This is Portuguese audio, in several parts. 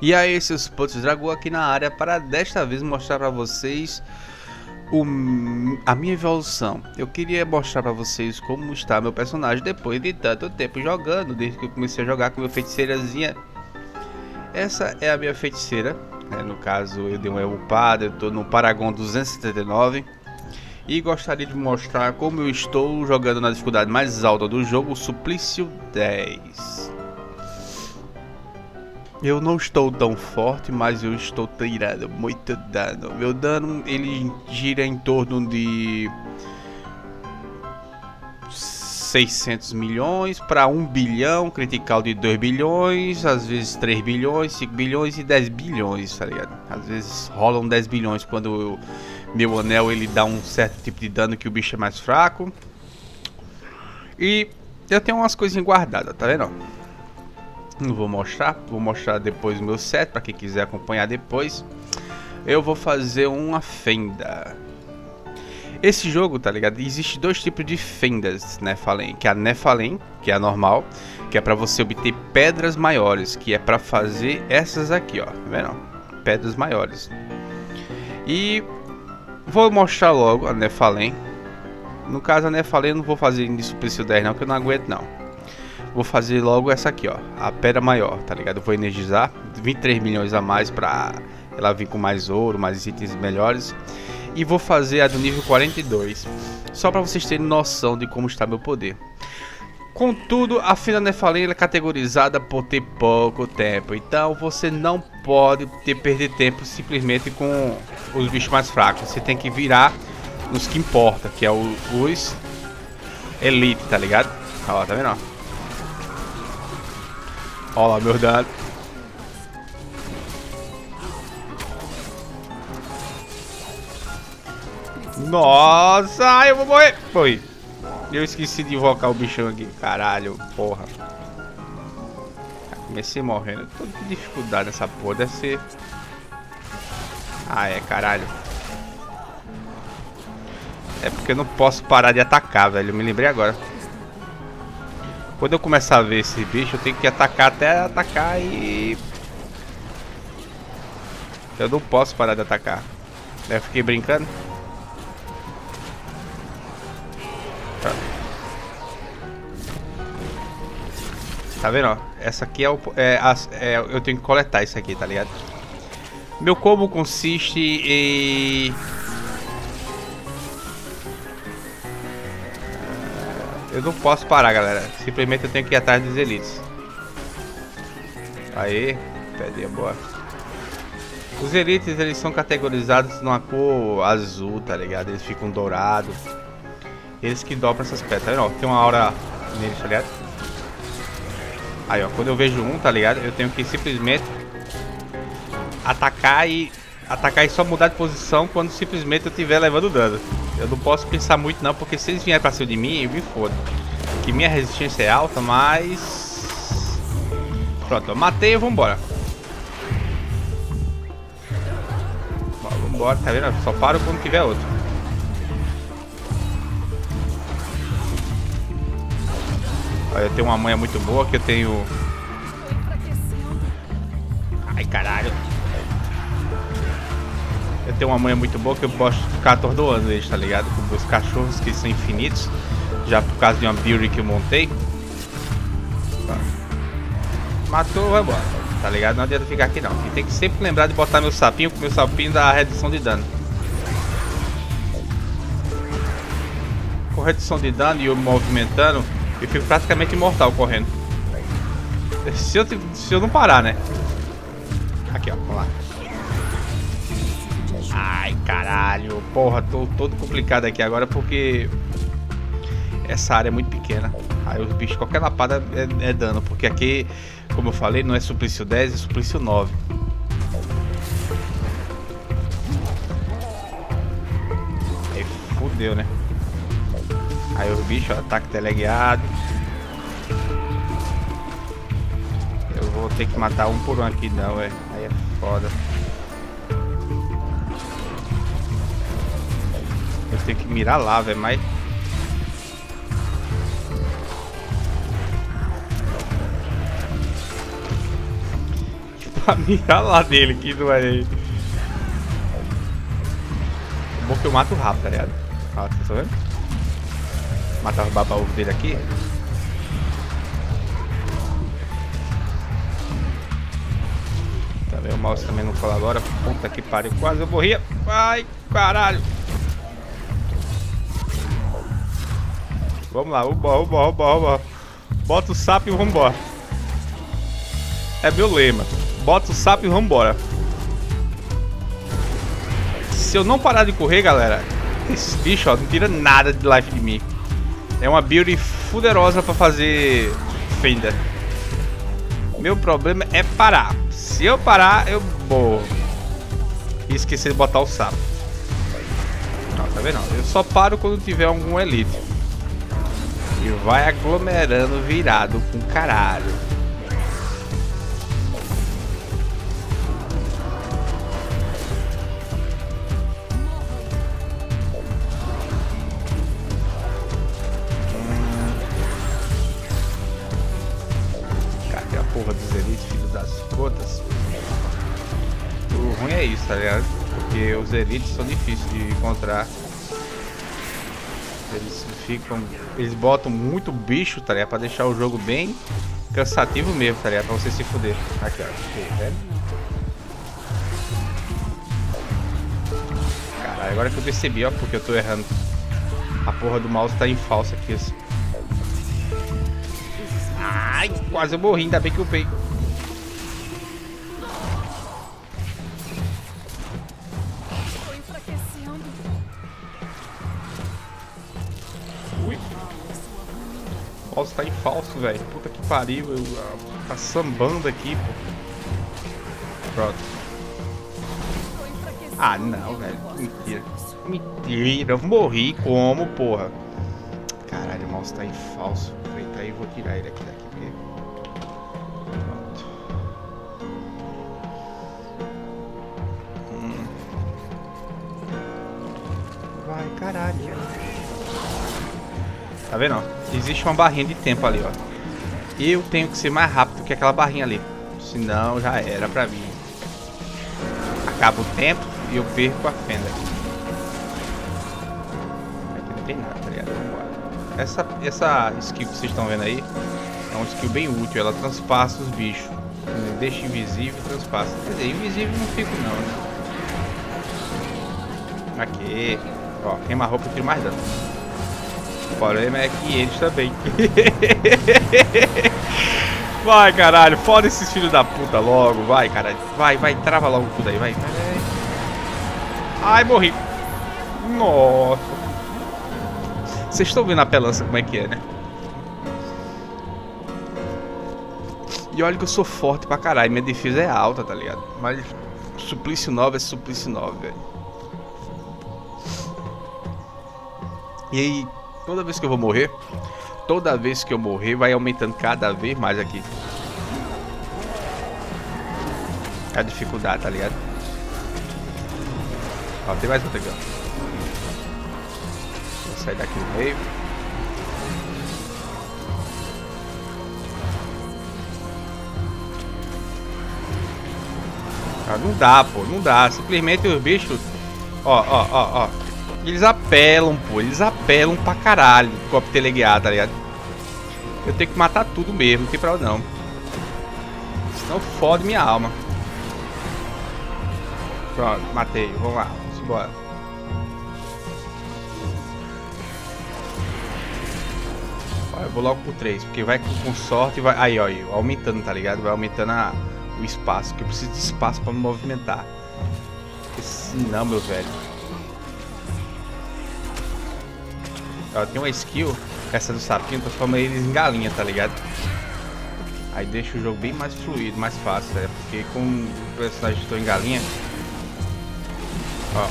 E aí, seus putos, DraGOA aqui na área para desta vez mostrar para vocês a minha evolução. Eu queria mostrar para vocês como está meu personagem depois de tanto tempo jogando, desde que eu comecei a jogar com minha feiticeirazinha. Essa é a minha feiticeira, né? No caso eu dei uma upada, eu tô no Paragon 279. E gostaria de mostrar como eu estou jogando na dificuldade mais alta do jogo, o Suplício 10. Eu não estou tão forte, mas eu estou tirando muito dano. Meu dano, ele gira em torno de 600 milhões para 1 bilhão, critical de 2 bilhões, às vezes 3 bilhões, 5 bilhões e 10 bilhões, tá ligado? Às vezes rolam 10 bilhões quando meu anel ele dá um certo tipo de dano que o bicho é mais fraco. E eu tenho umas coisinhas guardadas, tá vendo? Não vou mostrar, vou mostrar depois o meu set, para quem quiser acompanhar depois. Eu vou fazer uma fenda. Esse jogo, tá ligado? Existe dois tipos de fendas, né, Nephalem. Que é a Nephalem, que é a normal, que é para você obter pedras maiores, que é para fazer essas aqui, ó, tá vendo? Pedras maiores. E vou mostrar logo a Nephalem. No caso, a Nephalem eu não vou fazer início Suplício 10 não, que eu não aguento não. Vou fazer logo essa aqui, ó, a pedra maior, tá ligado? Eu vou energizar 23 milhões a mais pra ela vir com mais ouro, mais itens melhores. E vou fazer a do nível 42, só pra vocês terem noção de como está meu poder. Contudo, a Fenda Nephalem é categorizada por ter pouco tempo, então você não pode perder tempo simplesmente com os bichos mais fracos. Você tem que virar nos que importa, que é os Elite, tá ligado? Ó, tá vendo, ó? Olha lá, meu dano. Nossa, eu vou morrer. Foi. Eu esqueci de invocar o bichão aqui. Caralho, porra. Comecei morrendo. Tô com dificuldade nessa porra. Deve ser. Ah, é, caralho. É porque eu não posso parar de atacar, velho. Eu me lembrei agora. Quando eu começar a ver esse bicho, eu tenho que atacar até atacar e... eu não posso parar de atacar. Eu fiquei brincando. Tá vendo, ó? Essa aqui é o... eu tenho que coletar isso aqui, tá ligado? Meu combo consiste em... eu não posso parar, galera. Simplesmente eu tenho que ir atrás dos elites. Aí, pedinha boa. Os elites, eles são categorizados numa cor azul, tá ligado? Eles ficam dourados. Eles que dobram essas pedras, tá vendo? Tem uma aura neles, tá ligado? Aí, ó, quando eu vejo um, tá ligado? Eu tenho que simplesmente atacar e... atacar e só mudar de posição quando simplesmente eu estiver levando dano. Eu não posso pensar muito não, porque se eles vierem pra cima de mim, eu me foda. Que minha resistência é alta, mas... pronto, eu matei e vambora. Vambora, tá vendo? Só paro quando tiver outro. Olha, eu tenho uma manha muito boa que eu tenho... ai, caralho. Eu tenho uma manha muito boa que eu gosto de ficar atordoando eles, tá ligado? Com os cachorros que são infinitos. Já por causa de uma build que eu montei. Matou, vai embora. Tá ligado? Não adianta ficar aqui não. E tem que sempre lembrar de botar meu sapinho, porque meu sapinho dá redução de dano. Com redução de dano e eu movimentando, eu fico praticamente imortal correndo. Se eu não parar, né? Aqui, ó. Vamos lá. Ai, caralho, porra, tô todo complicado aqui agora porque essa área é muito pequena. Aí os bichos, qualquer lapada é dano, porque aqui, como eu falei, não é Suplício 10, é Suplício 9. Aí fudeu, né? Aí os bichos, ó, ataque teleguiado. Eu vou ter que matar um por um aqui, não, velho. Aí é foda. Tem que mirar lá, velho, mas... que pra mirar lá dele, que não é ele. É bom que eu mato rápido, tá ligado? Olha, vocês estão vendo? Matar o baba ovo dele aqui. Tá vendo? O mouse também não colabora. Puta que pariu, quase eu morria. Ai, caralho. Vamos lá, vambora. Bota o sapo e vambora. É meu lema. Bota o sapo e vambora. Se eu não parar de correr, galera, esses bichos, ó, não tira nada de life de mim. É uma build fuderosa pra fazer fenda. Meu problema é parar. Se eu parar, eu morro. E esquecer de botar o sapo. Não, tá vendo? Eu só paro quando tiver algum elite. E vai aglomerando virado com caralho. Tá ligado? Porque os elites são difíceis de encontrar. Eles ficam. Eles botam muito bicho, tá ligado? Pra deixar o jogo bem cansativo mesmo, tá ligado? Pra você se fuder. Aqui, ó. Aqui, velho. Caralho, agora que eu percebi, ó, porque eu tô errando. A porra do mouse tá em falso aqui, assim. Ai, quase eu morri, ainda bem que eu peguei. Tá em falso, velho. Puta que pariu. Tá sambando aqui, pô. Pronto. Ah, não, velho. Mentira. Mentira. Eu morri como, porra. Caralho, o mouse tá em falso. Feita aí, vou tirar ele aqui daqui. Pronto. Vai, caralho. Tá vendo, ó? Existe uma barrinha de tempo ali, ó. Eu tenho que ser mais rápido que aquela barrinha ali. Senão já era pra mim. Acaba o tempo e eu perco a fenda. Aqui não tem nada, tá ligado? Essa skill que vocês estão vendo aí é uma skill bem útil. Ela transpassa os bichos. Deixa invisível e transpassa. Quer dizer, invisível não fico não, né? Aqui. Ó, queima a roupa e tira mais dano. O problema é que eles também. Vai, caralho. Foda esses filhos da puta logo. Vai, caralho. Vai. Trava logo tudo aí. Vai. Ai, morri. Nossa. Vocês estão vendo a pelança como é que é, né? E olha que eu sou forte pra caralho. Minha defesa é alta, tá ligado? Mas suplício 9 é suplício 9, velho. E aí... Toda vez que eu vou morrer, vai aumentando cada vez mais aqui a dificuldade, tá ligado? Ó, tem mais outra aqui, ó. Vou sair daqui no meio. Ah, não dá, pô, não dá. Simplesmente os bichos... Ó. Eles apelam, pô. Eles apelam pra caralho. Copo teleguiado, tá ligado? Eu tenho que matar tudo mesmo. Não tem pra onde não. Senão fode minha alma. Pronto, matei. Vamos lá. Vamos embora. Ó, eu vou logo pro 3. Porque vai com sorte e vai... Aí, ó. Aumentando, tá ligado? Vai aumentando o espaço. Porque eu preciso de espaço pra me movimentar. Porque senão, meu velho... Ó, tem uma skill, essa do sapinho, transforma eles em galinha, tá ligado? Aí deixa o jogo bem mais fluido, mais fácil, né? Porque com o personagem estou em galinha.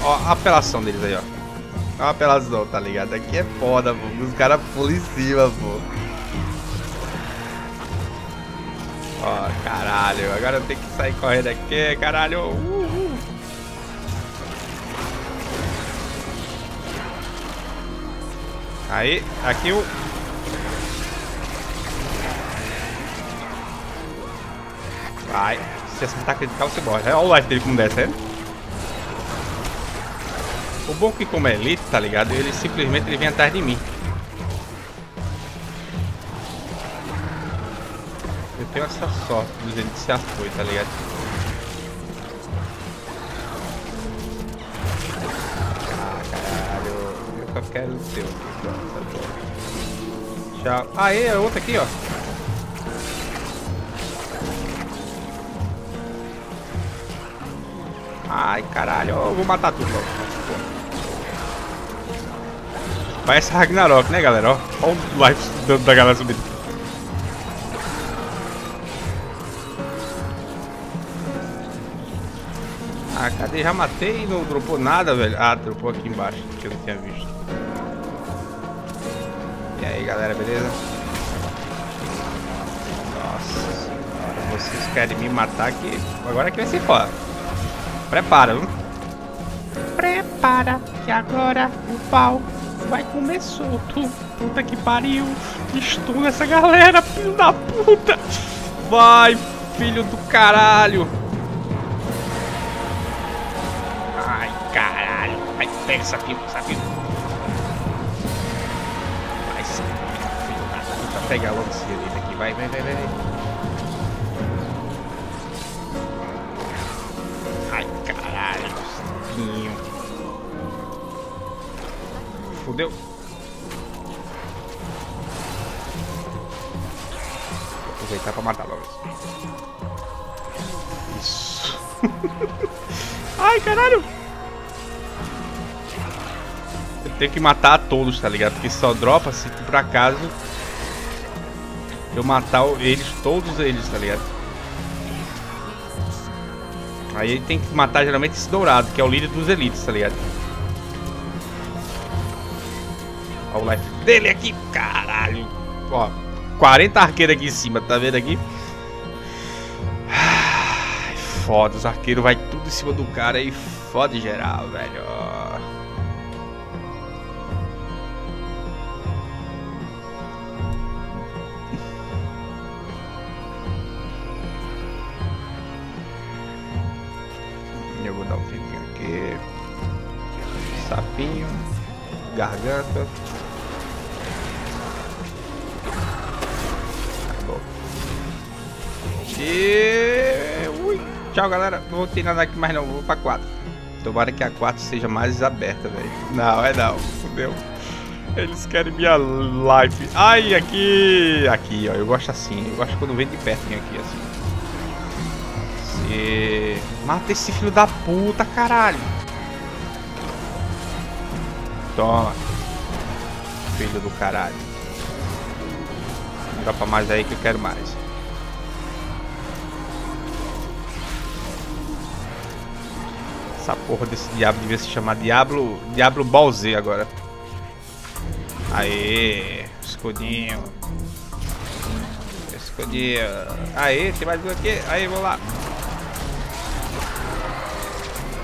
Ó, a apelação deles aí, ó. Ó a apelação, tá ligado? Aqui é foda, pô. Os caras pulam em cima, pô. Ó, caralho. Agora eu tenho que sair correndo aqui, caralho. Aí, aqui o... Vai, Se acertar critical, você morre. Olha o life dele como desce, é? O bom que como é elite, tá ligado? Ele simplesmente ele vem atrás de mim. Eu tenho essa sorte dos elites se apoiar, tá ligado? Ah, caralho. Eu só quero o seu. Tchau. Aê, é outro aqui, ó. Ai, caralho. Eu vou matar tudo, ó. Parece Ragnarok, né, galera? Olha o life da galera subindo. Ah, cadê? Já matei e não dropou nada, velho. Ah, dropou aqui embaixo, que eu não tinha visto. E aí, galera, beleza? Nossa senhora, vocês querem me matar aqui? Agora que vai ser foda. Prepara, viu? Prepara, que agora o pau vai comer solto. Puta que pariu. Estuna essa galera, filho da puta. Vai, filho do caralho. Ai, caralho. Vai, pega essa pipa, essa pipa. Vai, filho da puta. Pega logo esse direito aqui. Vai, vai, vai, vai. Ai, caralho. Espinho. Fudeu. Vou aproveitar pra matar logo. Isso. Ai, caralho. Eu tenho que matar a todos, tá ligado? Porque só dropa se por acaso eu matar eles, todos eles, tá ligado? Aí ele tem que matar geralmente esse dourado, que é o líder dos elites, tá ligado? O life dele aqui, caralho. Ó, 40 arqueiros aqui em cima, tá vendo aqui? Ai, foda, os arqueiros vai tudo em cima do cara e foda geral, velho. Eu vou dar um tempinho aqui. Sapinho, garganta. E... ui. Tchau, galera. Não vou ter nada aqui mais não. Vou pra 4. Tomara que a 4 seja mais aberta, velho. Não, é não. Fudeu. Eles querem minha life. Ai, aqui. Aqui, ó. Eu gosto assim. Eu gosto quando vem de pertinho aqui, assim. E... mata esse filho da puta, caralho. Toma. Filho do caralho. Dropa mais aí que eu quero mais. Essa porra desse diabo devia se chamar Diablo Ball Z agora. Aê, escudinho. Escudinho. Aê, tem mais um aqui. Aê, vou lá.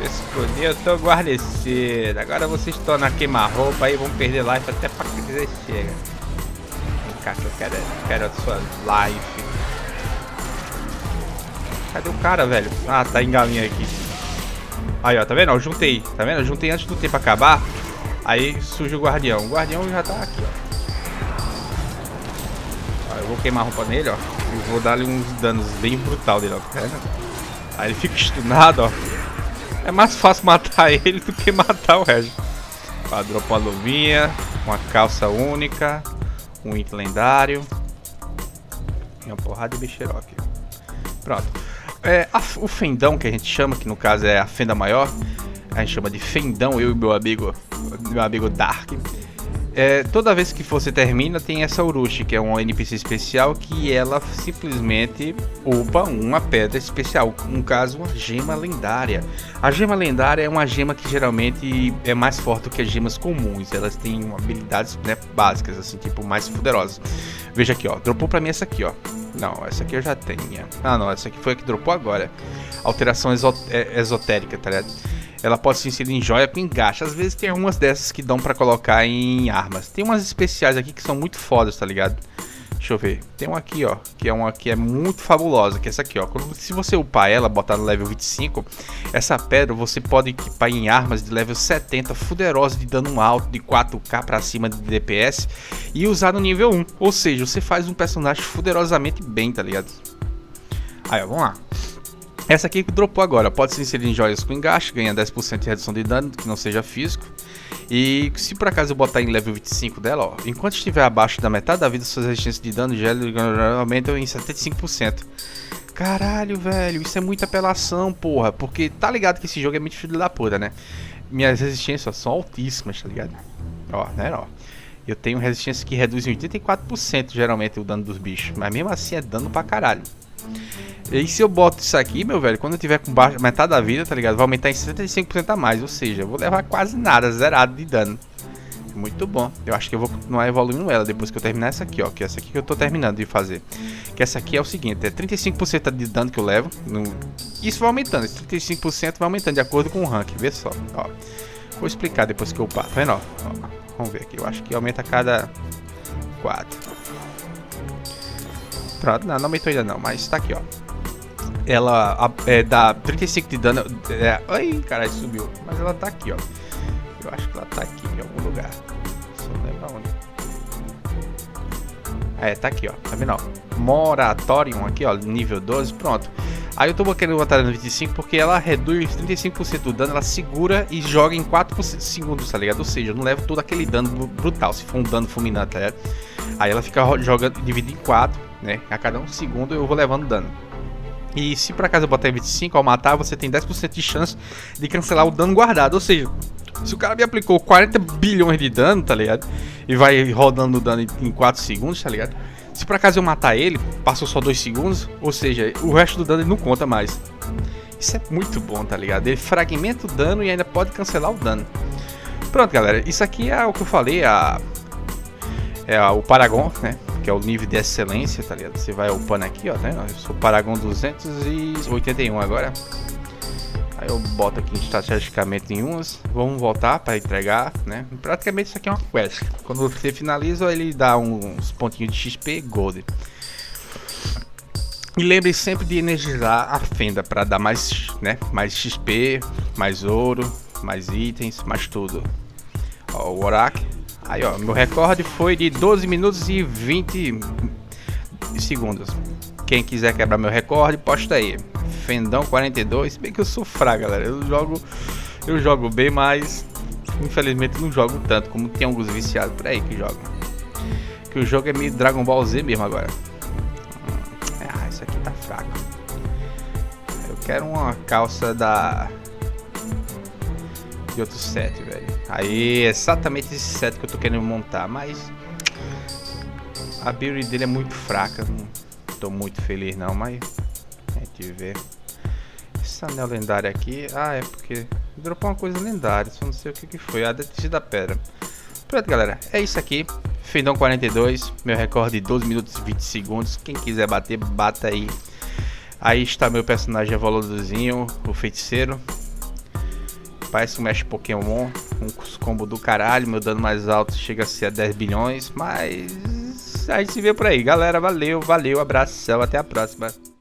Escudinho, eu tô guarnecido. Agora vocês estão na queima-roupa aí, vão perder life até pra que dizer chega. Vem cá que eu quero a sua life. Cadê o cara, velho? Ah, tá em galinha aqui. Aí, ó, tá vendo? Eu juntei, tá vendo? Eu juntei antes do tempo acabar. Aí surge o guardião. O guardião já tá aqui, ó. Ó, eu vou queimar a roupa nele, ó. E vou dar-lhe uns danos bem brutal dele, ó. Aí ele fica estunado, ó. É mais fácil matar ele do que matar o resto. Ó, dropou a luvinha. Uma calça única. Um item lendário. E uma porrada de bicheiro aqui. Pronto. É, o Fendão, que a gente chama, que no caso é a Fenda Maior, a gente chama de Fendão, eu e meu amigo Dark. É, toda vez que você termina, tem essa Urushi, que é um NPC especial, que ela simplesmente upa uma pedra especial, no caso uma gema lendária. A gema lendária é uma gema que geralmente é mais forte do que as gemas comuns, elas têm habilidades, né, básicas, assim, tipo, mais poderosas. Veja aqui, ó, dropou pra mim essa aqui, ó. Não, essa aqui eu já tinha. Ah, não, essa aqui foi a que dropou agora. Alteração esotérica, tá ligado? Ela pode ser inserida em joia com engaixo. Às vezes tem algumas dessas que dão pra colocar em armas. Tem umas especiais aqui que são muito fodas, tá ligado? Deixa eu ver. Tem um aqui, ó, que é uma que é muito fabulosa, que é essa aqui, ó. Quando, se você upar ela, botar no level 25, essa pedra você pode equipar em armas de level 70, fuderosa, de dano alto, de 4k pra cima de DPS, e usar no nível 1. Ou seja, você faz um personagem fuderosamente bem, tá ligado? Aí, ó, vamos lá. Essa aqui que dropou agora, pode se inserir em joias com engaste, ganha 10% de redução de dano, que não seja físico. E se por acaso eu botar em level 25 dela, ó, enquanto estiver abaixo da metade da vida, suas resistências de dano aumentam em 75%. Caralho, velho, isso é muita apelação, porra, porque tá ligado que esse jogo é muito filho da puta, né? Minhas resistências são altíssimas, tá ligado? Ó, né, ó. Eu tenho resistência que reduz em 84% geralmente o dano dos bichos, mas mesmo assim é dano pra caralho. E se eu boto isso aqui, meu velho, quando eu tiver com metade da vida, tá ligado? Vai aumentar em 75% a mais, ou seja, eu vou levar quase nada, zerado de dano. Muito bom. Eu acho que eu vou continuar evoluindo ela depois que eu terminar essa aqui, ó. Que é essa aqui que eu tô terminando de fazer. Que essa aqui é o seguinte, é 35% de dano que eu levo. Isso vai aumentando, esse 35% vai aumentando de acordo com o rank, vê só, ó. Vou explicar depois que eu passo, tá vendo, ó? Ó, vamos ver aqui, eu acho que aumenta a cada 4. Pronto, não aumentou ainda não, mas tá aqui, ó. Ela dá 35 de dano. Ai, caralho, subiu. Mas ela tá aqui, ó. Eu acho que ela tá aqui em algum lugar. Só não lembro onde. É, tá aqui, ó. Tá vendo, ó? Moratorium aqui, ó. Nível 12, pronto. Aí eu tô querendo botar no 25 porque ela reduz 35% do dano. Ela segura e joga em 4 segundos, tá ligado? Ou seja, eu não levo todo aquele dano brutal. Se for um dano fulminante, tá ligado? Aí ela fica jogando, dividida em 4, né? A cada 1 segundo eu vou levando dano. E se por acaso eu botar em 25, ao matar, você tem 10% de chance de cancelar o dano guardado. Ou seja, se o cara me aplicou 40 bilhões de dano, tá ligado? E vai rodando o dano em 4 segundos, tá ligado? Se por acaso eu matar ele, passou só 2 segundos, ou seja, o resto do dano ele não conta mais. Isso é muito bom, tá ligado? Ele fragmenta o dano e ainda pode cancelar o dano. Pronto, galera. Isso aqui é o que eu falei, o Paragon, né? Que é o nível de excelência, tá ligado? Você vai upando aqui, ó, né? Eu sou Paragon 281 agora. Aí eu boto aqui estrategicamente em umas. Vamos voltar para entregar, né? Praticamente isso aqui é uma quest. Quando você finaliza, ele dá uns pontinhos de XP Gold. E lembre sempre de energizar a fenda para dar mais, né? Mais XP, mais ouro, mais itens, mais tudo. Ó, o Oracle. Aí, ó, meu recorde foi de 12 minutos e 20 segundos. Quem quiser quebrar meu recorde, posta aí. Fendão 42. Bem que eu sou fraco, galera. Eu jogo bem, mas infelizmente não jogo tanto como tem alguns viciados por aí que jogam. Que o jogo é meio Dragon Ball Z mesmo agora. Ah, isso aqui tá fraco. Eu quero uma calça da... de outro set, velho. Aí, é exatamente esse set que eu tô querendo montar, mas a build dele é muito fraca. Não tô muito feliz não, mas a gente vê. Esse anel lendário aqui, ah, é porque dropou uma coisa lendária, só não sei o que que foi, a detecção da pedra. Pronto, galera, é isso aqui. Fendão 42, meu recorde de 12 minutos e 20 segundos. Quem quiser bater, bata aí. Aí está meu personagem evoludozinho, o feiticeiro. Parece um mexe Pokémon, um combo do caralho, meu dano mais alto chega a ser a 10 bilhões, mas a gente se vê por aí. Galera, valeu, abração, até a próxima.